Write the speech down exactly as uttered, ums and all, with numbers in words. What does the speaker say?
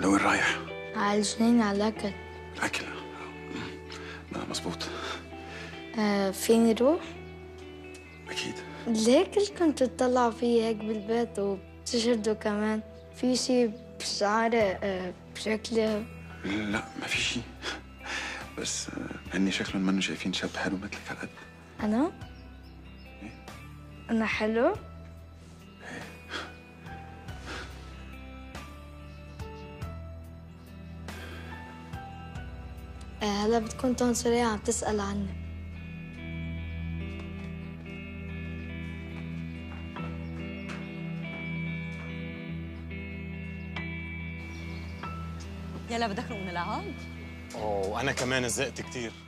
لوين رايح؟ على الجنين، على الأكل. الأكل؟ مظبوط. آه فين نروح؟ أكيد. ليه كلكم تطلعوا فيه هيك بالبيت وبتشردوا كمان؟ في شي بشعره بشكله؟ لا ما في شي، بس هني شكلهم منو شايفين شاب حلو مثلك على قد. أنا؟ إيه؟ أنا حلو؟ هلا بتكون طن سريع عم تسأل عني. يلا بدك نقوم نلعب؟ اوه أنا كمان زهقت كثير.